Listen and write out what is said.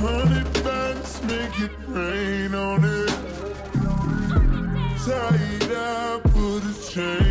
Run it back, make it rain on it. Tie it up, put a chain.